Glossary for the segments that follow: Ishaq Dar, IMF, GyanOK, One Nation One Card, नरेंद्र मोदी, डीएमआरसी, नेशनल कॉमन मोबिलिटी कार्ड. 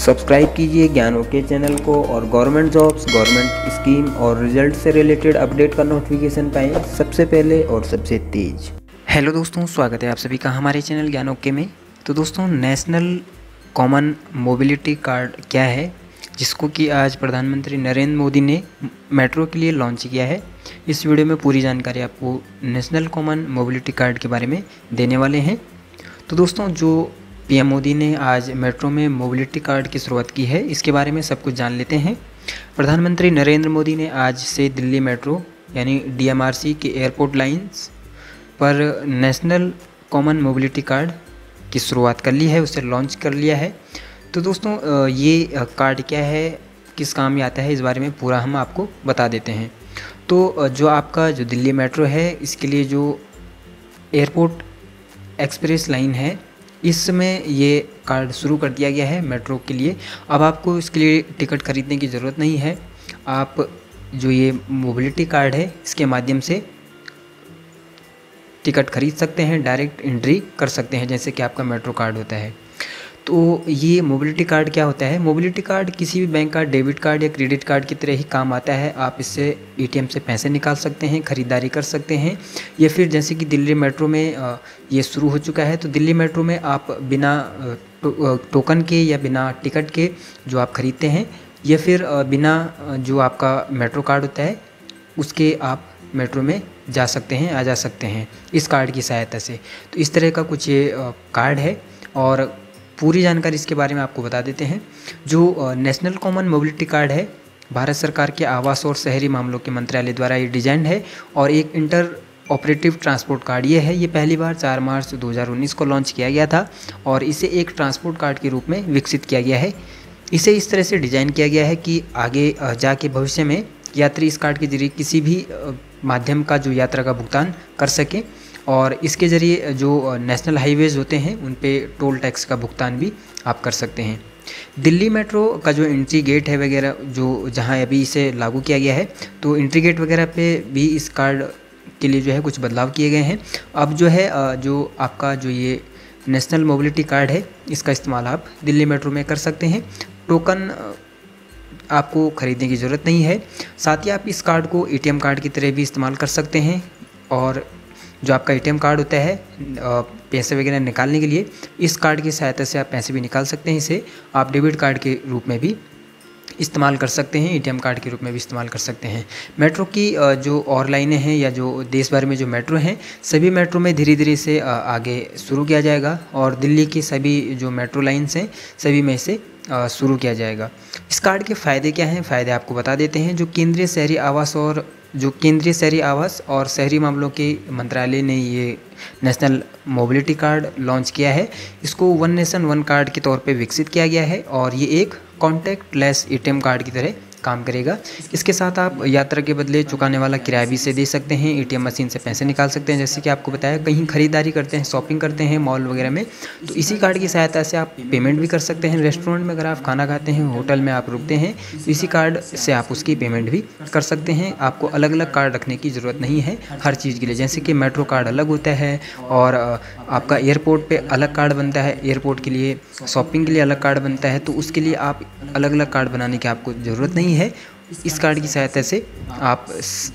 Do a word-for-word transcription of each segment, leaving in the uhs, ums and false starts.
Subscribe कीजिए ज्ञानों के channel को और गवर्नमेंट जॉब्स, गवर्नमेंट स्कीम और रिजल्ट से रिलेटेड अपडेट का नोटिफिकेशन पाएं सबसे पहले और सबसे तेज। हेलो दोस्तों, स्वागत है आप सभी का हमारे चैनल ज्ञानों के में। तो दोस्तों, नेशनल कॉमन मोबिलिटी कार्ड क्या है, जिसको कि आज प्रधानमंत्री नरेंद्र मोदी ने मेट्रो के लिए लॉन्च किया है। इस वीडियो में पूरी जानकारी आपको नेशनल कॉमन मोबिलिटी कार्ड के बारे में देने वाले हैं। तो दोस्तों, जो पीएम मोदी ने आज मेट्रो में मोबिलिटी कार्ड की शुरुआत की है, इसके बारे में सब कुछ जान लेते हैं। प्रधानमंत्री नरेंद्र मोदी ने आज से दिल्ली मेट्रो यानी डीएमआरसी के एयरपोर्ट लाइंस पर नेशनल कॉमन मोबिलिटी कार्ड की शुरुआत कर ली है, उसे लॉन्च कर लिया है। तो दोस्तों, ये कार्ड क्या है, किस काम में आता है, इस बारे में पूरा हम आपको बता देते हैं। तो जो आपका जो दिल्ली मेट्रो है, इसके लिए जो एयरपोर्ट एक्सप्रेस लाइन है, इसमें ये कार्ड शुरू कर दिया गया है मेट्रो के लिए। अब आपको इसके लिए टिकट खरीदने की ज़रूरत नहीं है। आप जो ये मोबिलिटी कार्ड है, इसके माध्यम से टिकट खरीद सकते हैं, डायरेक्ट एंट्री कर सकते हैं, जैसे कि आपका मेट्रो कार्ड होता है। तो ये मोबिलिटी कार्ड क्या होता है? मोबिलिटी कार्ड किसी भी बैंक का डेबिट कार्ड या क्रेडिट कार्ड की तरह ही काम आता है। आप इससे एटीएम से पैसे निकाल सकते हैं, ख़रीदारी कर सकते हैं, या फिर जैसे कि दिल्ली मेट्रो में ये शुरू हो चुका है, तो दिल्ली मेट्रो में आप बिना टो, टोकन के या बिना टिकट के जो आप ख़रीदते हैं, या फिर बिना जो आपका मेट्रो कार्ड होता है उसके आप मेट्रो में जा सकते हैं, आ जा सकते हैं इस कार्ड की सहायता से। तो इस तरह का कुछ ये कार्ड है और पूरी जानकारी इसके बारे में आपको बता देते हैं। जो नेशनल कॉमन मोबिलिटी कार्ड है, भारत सरकार के आवास और शहरी मामलों के मंत्रालय द्वारा ये डिजाइन है और एक इंटर ऑपरेटिव ट्रांसपोर्ट कार्ड ये है। ये पहली बार चार मार्च दो हज़ार उन्नीस को लॉन्च किया गया था और इसे एक ट्रांसपोर्ट कार्ड के रूप में विकसित किया गया है। इसे इस तरह से डिज़ाइन किया गया है कि आगे जाके भविष्य में यात्री इस कार्ड के जरिए किसी भी माध्यम का जो यात्रा का भुगतान कर सकें और इसके ज़रिए जो नेशनल हाईवेज़ होते हैं उन पे टोल टैक्स का भुगतान भी आप कर सकते हैं। दिल्ली मेट्रो का जो एंट्री गेट है वगैरह, जो जहां अभी इसे लागू किया गया है, तो एंट्री गेट वगैरह पे भी इस कार्ड के लिए जो है कुछ बदलाव किए गए हैं। अब जो है जो आपका जो ये नेशनल मोबिलिटी कार्ड है, इसका इस्तेमाल आप दिल्ली मेट्रो में कर सकते हैं। टोकन आपको ख़रीदने की ज़रूरत नहीं है। साथ ही आप इस कार्ड को एटीएम कार्ड की तरह भी इस्तेमाल कर सकते हैं और जो आपका एटीएम कार्ड होता है पैसे वगैरह निकालने के लिए, इस कार्ड की सहायता से आप पैसे भी निकाल सकते हैं। इसे आप डेबिट कार्ड के रूप में भी इस्तेमाल कर सकते हैं, एटीएम कार्ड के रूप में भी इस्तेमाल कर सकते हैं। मेट्रो की जो और लाइनें हैं या जो देश भर में जो मेट्रो हैं, सभी मेट्रो में धीरे धीरे इसे आगे शुरू किया जाएगा और दिल्ली की सभी जो मेट्रो लाइन्स हैं सभी में इसे शुरू किया जाएगा। इस कार्ड के फ़ायदे क्या हैं, फ़ायदे आपको बता देते हैं। जो केंद्रीय शहरी आवास और जो केंद्रीय शहरी आवास और शहरी मामलों के मंत्रालय ने ये नेशनल मोबिलिटी कार्ड लॉन्च किया है, इसको वन नेशन वन कार्ड के तौर पे विकसित किया गया है और ये एक कॉन्टैक्टलेस एटीएम कार्ड की तरह काम करेगा। इसके साथ आप यात्रा के बदले चुकाने वाला किराया भी इसे दे सकते हैं, एटीएम मशीन से पैसे निकाल सकते हैं। जैसे कि आपको बताया, कहीं खरीदारी करते हैं, शॉपिंग करते हैं मॉल वगैरह में, तो इसी कार्ड की सहायता से आप पेमेंट भी कर सकते हैं। रेस्टोरेंट में अगर आप खाना खाते हैं, होटल में आप रुकते हैं, तो इसी कार्ड से आप उसकी पेमेंट भी कर सकते हैं। आपको अलग अलग कार्ड रखने की ज़रूरत नहीं है हर चीज़ के लिए। जैसे कि मेट्रो कार्ड अलग होता है और आपका एयरपोर्ट पर अलग कार्ड बनता है, एयरपोर्ट के लिए, शॉपिंग के लिए अलग कार्ड बनता है, तो उसके लिए आप अलग अलग कार्ड बनाने की आपको ज़रूरत नहीं है। इस कार्ड की सहायता से आप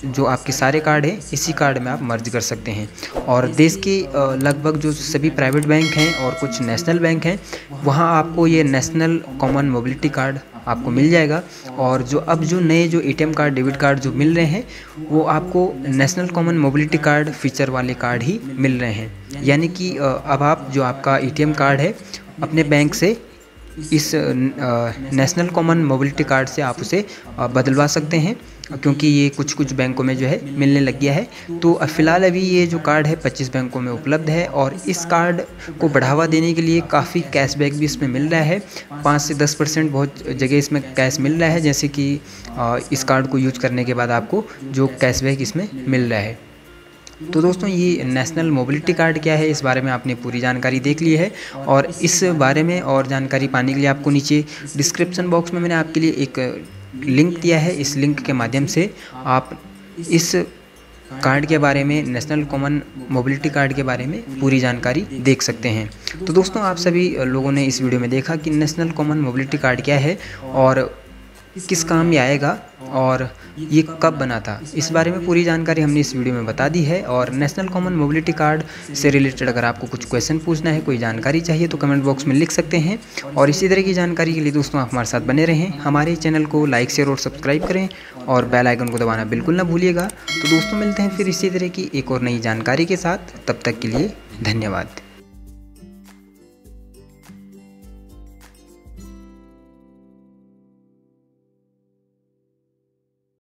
जो आपके सारे कार्ड हैं, इसी कार्ड में आप मर्ज कर सकते हैं। और देश के लगभग जो सभी प्राइवेट बैंक हैं और कुछ नेशनल बैंक हैं, वहाँ आपको ये नेशनल कॉमन मोबिलिटी कार्ड आपको मिल जाएगा। और जो अब जो नए जो एटीएम कार्ड, डेबिट कार्ड जो मिल रहे हैं, वो आपको नेशनल कॉमन मोबिलिटी कार्ड feature वाले कार्ड ही मिल रहे हैं। यानी कि अब आप जो आपका एटीएम कार्ड है, अपने बैंक से इस नेशनल कॉमन मोबिलिटी कार्ड से आप उसे बदलवा सकते हैं, क्योंकि ये कुछ कुछ बैंकों में जो है मिलने लग गया है। तो फ़िलहाल अभी ये जो कार्ड है पच्चीस बैंकों में उपलब्ध है और इस कार्ड को बढ़ावा देने के लिए काफ़ी कैशबैक भी इसमें मिल रहा है। पाँच से दस परसेंट बहुत जगह इसमें कैश मिल रहा है। जैसे कि इस कार्ड को यूज करने के बाद आपको जो कैशबैक इसमें मिल रहा है। तो दोस्तों, ये नेशनल मोबिलिटी कार्ड क्या है, इस बारे में आपने पूरी जानकारी देख ली है। और इस बारे में और जानकारी पाने के लिए आपको नीचे डिस्क्रिप्शन बॉक्स में मैंने आपके लिए एक लिंक दिया है। इस लिंक के माध्यम से आप इस कार्ड के बारे में, नेशनल कॉमन मोबिलिटी कार्ड के बारे में पूरी जानकारी देख सकते हैं। तो दोस्तों, आप सभी लोगों ने इस वीडियो में देखा कि नेशनल कॉमन मोबिलिटी कार्ड क्या है और किस काम में आएगा और ये कब बना था, इस बारे में पूरी जानकारी हमने इस वीडियो में बता दी है। और नेशनल कॉमन मोबिलिटी कार्ड से रिलेटेड अगर आपको कुछ क्वेश्चन पूछना है, कोई जानकारी चाहिए तो कमेंट बॉक्स में लिख सकते हैं। और इसी तरह की जानकारी के लिए दोस्तों आप हमारे साथ बने रहें, हमारे चैनल को लाइक शेयर और सब्सक्राइब करें और बेल आइकन को दबाना बिल्कुल ना भूलिएगा। तो दोस्तों, मिलते हैं फिर इसी तरह की एक और नई जानकारी के साथ। तब तक के लिए धन्यवाद।